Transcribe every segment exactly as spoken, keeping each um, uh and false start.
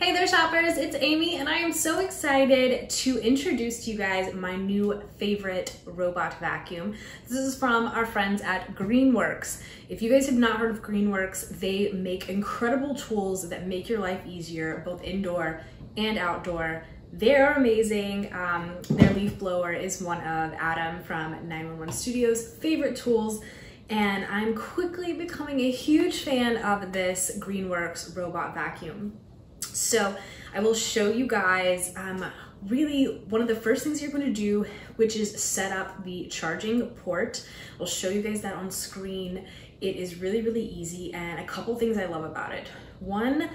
Hey there shoppers, it's Amy and I am so excited to introduce to you guys my new favorite robot vacuum. This is from our friends at Greenworks. If you guys have not heard of Greenworks, they make incredible tools that make your life easier, both indoor and outdoor. They're amazing. Um, their leaf blower is one of Adam from nine one one Studios' favorite tools. And I'm quickly becoming a huge fan of this Greenworks robot vacuum. So I will show you guys um, really one of the first things you're going to do, which is set up the charging port. I'll show you guys that on screen. It is really, really easy. And a couple things I love about it. One,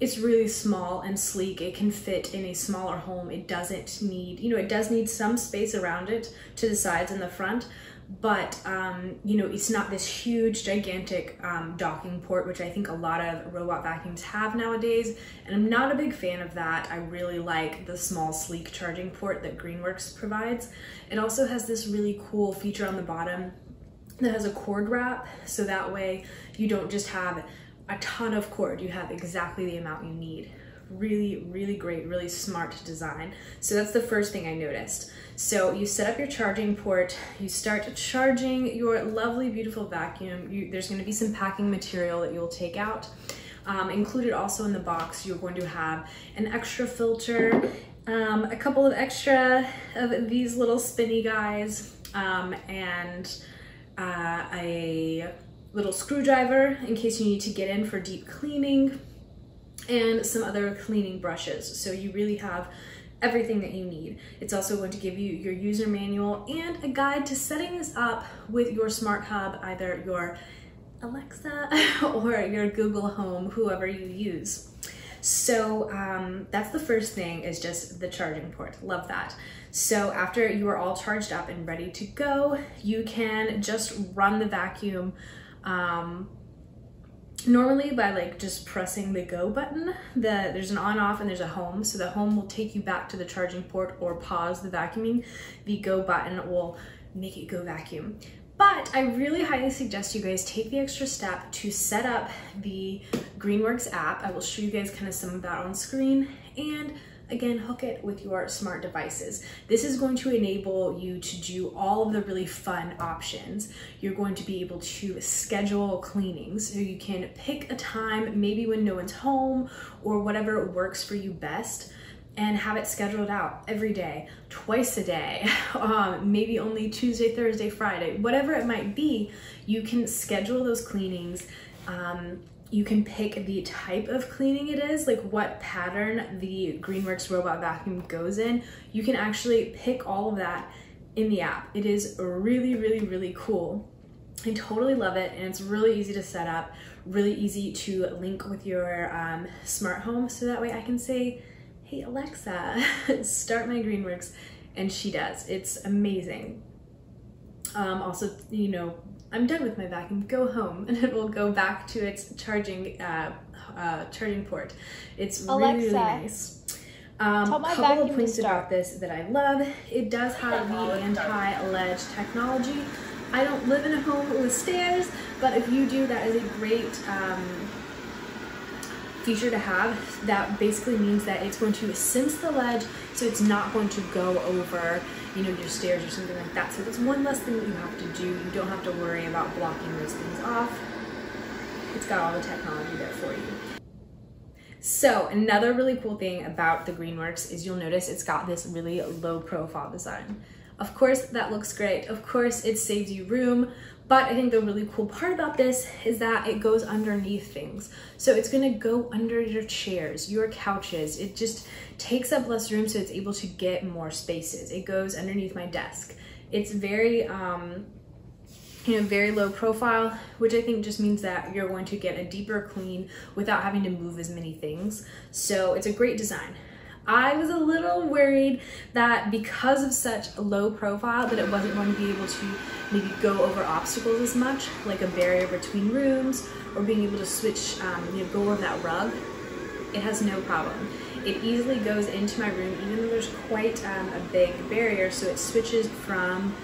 it's really small and sleek. It can fit in a smaller home. It doesn't need, you know, it does need some space around it to the sides and the front, but um, you know, it's not this huge, gigantic um, docking port, which I think a lot of robot vacuums have nowadays. And I'm not a big fan of that. I really like the small, sleek charging port that Greenworks provides. It also has this really cool feature on the bottom that has a cord wrap. So that way you don't just have a ton of cord, you have exactly the amount you need. Really, really great, really smart design. So that's the first thing I noticed. So you set up your charging port, you start charging your lovely, beautiful vacuum. You, there's gonna be some packing material that you'll take out. Um, included also in the box, you're going to have an extra filter, um, a couple of extra of these little spinny guys, um, and uh, a little screwdriver in case you need to get in for deep cleaning, and some other cleaning brushes. So you really have everything that you need. It's also going to give you your user manual and a guide to setting this up with your smart hub, either your Alexa or your Google Home, whoever you use. So um, that's the first thing, is just the charging port. Love that. So after you are all charged up and ready to go, you can just run the vacuum um, normally by like just pressing the go button. The, there's an on off and there's a home. So the home will take you back to the charging port or pause the vacuuming. The go button will make it go vacuum. But I really highly suggest you guys take the extra step to set up the Greenworks app. I will show you guys kind of some of that on screen, and again, hook it with your smart devices. This is going to enable you to do all of the really fun options. You're going to be able to schedule cleanings. So you can pick a time, maybe when no one's home or whatever works for you best, and have it scheduled out every day, twice a day, um, maybe only Tuesday, Thursday, Friday, whatever it might be. You can schedule those cleanings. Um, You can pick the type of cleaning it is, like what pattern the Greenworks robot vacuum goes in. You can actually pick all of that in the app. It is really, really, really cool. I totally love it, and it's really easy to set up, really easy to link with your um, smart home, so that way I can say, hey Alexa, start my Greenworks, and she does. It's amazing. Um, also, you know, I'm done with my vacuum, go home, and it will go back to its charging uh, uh, charging port. It's Alexa, really, really nice. Um, a couple of points about this that I love. It does have the anti-ledge technology. I don't live in a home with stairs, but if you do, that is a great um, feature to have. That basically means that it's going to sense the ledge, so it's not going to go over, you know, your stairs or something like that. So that's one less thing that you have to do. You don't have to worry about blocking those things off. It's got all the technology there for you. So another really cool thing about the Greenworks is you'll notice it's got this really low profile design. Of course, that looks great. Of course, it saves you room. But I think the really cool part about this is that it goes underneath things. So it's gonna go under your chairs, your couches. It just takes up less room, so it's able to get more spaces. It goes underneath my desk. It's very, um, you know, very low profile, which I think just means that you're going to get a deeper clean without having to move as many things. So it's a great design. I was a little worried that because of such a low profile that it wasn't going to be able to maybe go over obstacles as much, like a barrier between rooms, or being able to switch, um, you know, go over that rug. It has no problem. It easily goes into my room, even though there's quite um, a big barrier, so it switches from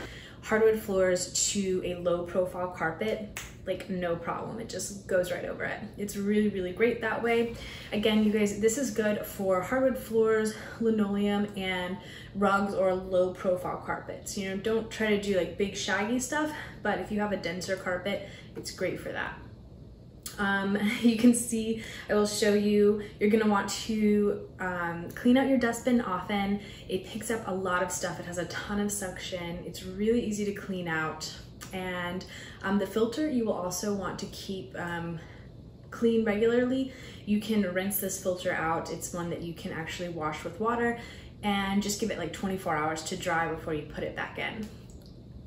hardwood floors to a low profile carpet, like no problem. It just goes right over it. It's really, really great that way. Again, you guys, this is good for hardwood floors, linoleum, and rugs or low profile carpets. You know, don't try to do like big shaggy stuff, but if you have a denser carpet, it's great for that. Um, you can see, I will show you, you're gonna want to um, clean out your dustbin often. It picks up a lot of stuff. It has a ton of suction. It's really easy to clean out. And um, the filter you will also want to keep um, clean regularly. You can rinse this filter out. It's one that you can actually wash with water and just give it like twenty-four hours to dry before you put it back in.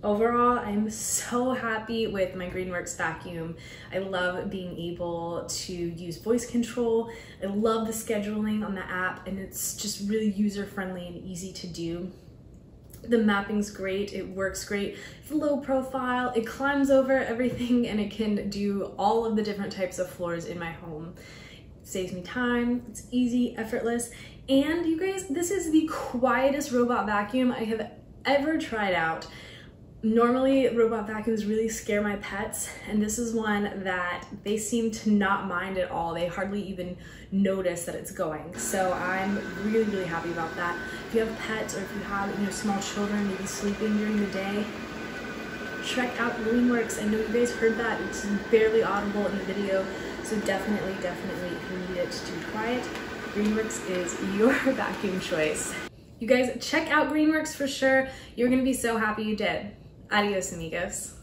Overall, I'm so happy with my Greenworks vacuum. I love being able to use voice control. I love the scheduling on the app, and it's just really user-friendly and easy to do. The mapping's great, it works great, it's low profile, it climbs over everything, and it can do all of the different types of floors in my home. It saves me time, it's easy, effortless, and you guys, this is the quietest robot vacuum I have ever tried out. Normally, robot vacuums really scare my pets, and this is one that they seem to not mind at all. They hardly even notice that it's going. So I'm really, really happy about that. If you have pets or if you have you know, small children maybe sleeping during the day, check out Greenworks. I know you guys heard that. It's barely audible in the video, so definitely, definitely, if you need it to be quiet, Greenworks is your vacuum choice. You guys, check out Greenworks for sure. You're gonna be so happy you did. Adios, amigos.